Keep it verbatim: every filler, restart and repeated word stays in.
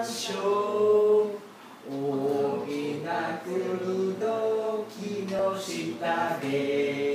大きな国の木の下で